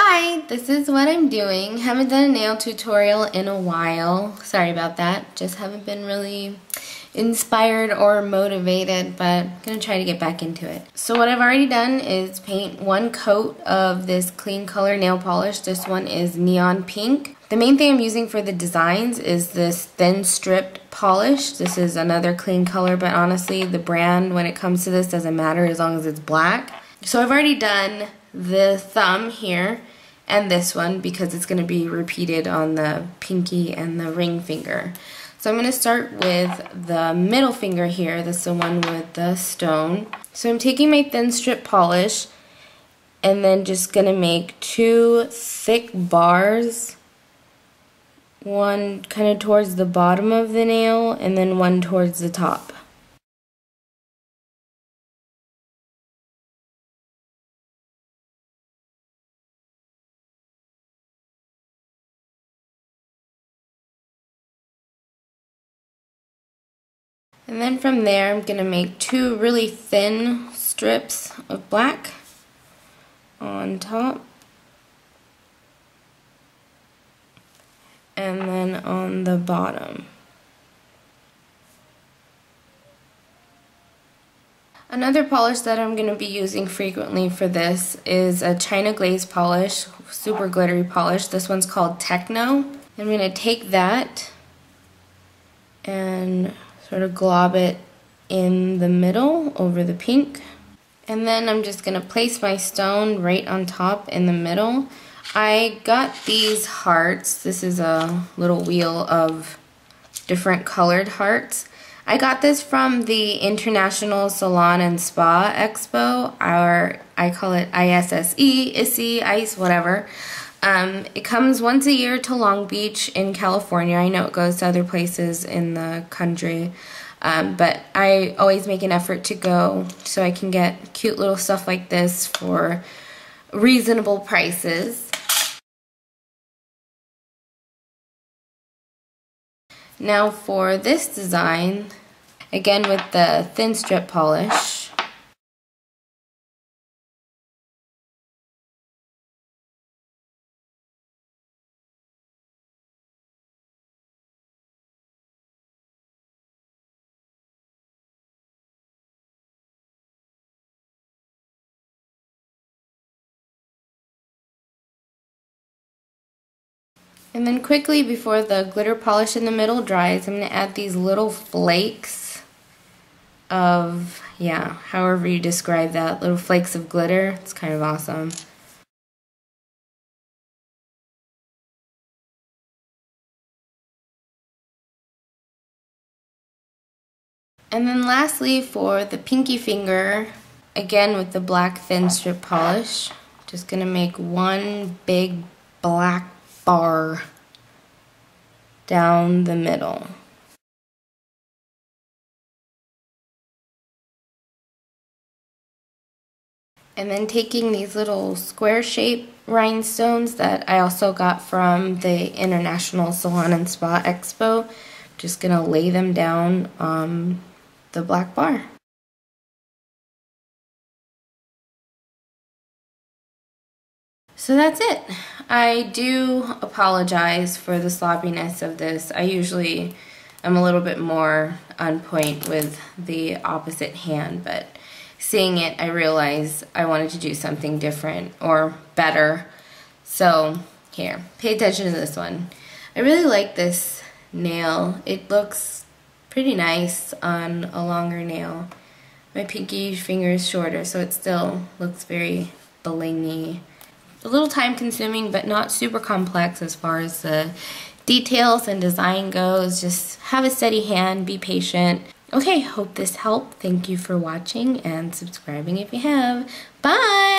Hi, this is what I'm doing. Haven't done a nail tutorial in a while. Sorry about that. Just haven't been really inspired or motivated, but I'm gonna try to get back into it. So what I've already done is paint one coat of this KleanColor nail polish. This one is neon pink. The main thing I'm using for the designs is this thin stripped polish. This is another KleanColor, but honestly the brand when it comes to this doesn't matter as long as it's black. So I've already done the thumb here and this one because it's going to be repeated on the pinky and the ring finger. So I'm going to start with the middle finger here. That's the one with the stone. So I'm taking my thin strip polish and then just going to make two thick bars, one kind of towards the bottom of the nail and then one towards the top. And then from there, I'm going to make two really thin strips of black on top. And then on the bottom. Another polish that I'm going to be using frequently for this is a China Glaze polish, super glittery polish. This one's called Techno. I'm going to take that and sort of glob it in the middle over the pink. And then I'm just going to place my stone right on top in the middle. I got these hearts. This is a little wheel of different colored hearts. I got this from the International Salon and Spa Expo, or I call it ISSE, whatever. It comes once a year to Long Beach in California. I know it goes to other places in the country, but I always make an effort to go so I can get cute little stuff like this for reasonable prices. Now for this design, again with the thin strip polish, and then quickly before the glitter polish in the middle dries, I'm going to add these little flakes of, yeah, however you describe that, little flakes of glitter. It's kind of awesome. And then lastly for the pinky finger, again with the black thin strip polish, just going to make one big black bar down the middle. And then taking these little square shaped rhinestones that I also got from the International Salon and Spa Expo, just gonna lay them down on the black bar. So that's it. I do apologize for the sloppiness of this. I usually am a little bit more on point with the opposite hand, but seeing it, I realized I wanted to do something different or better. So here, pay attention to this one. I really like this nail. It looks pretty nice on a longer nail. My pinky finger is shorter, so it still looks very blingy. A little time consuming, but not super complex as far as the details and design goes. Just have a steady hand, be patient. Okay, hope this helped. Thank you for watching and subscribing if you have. Bye!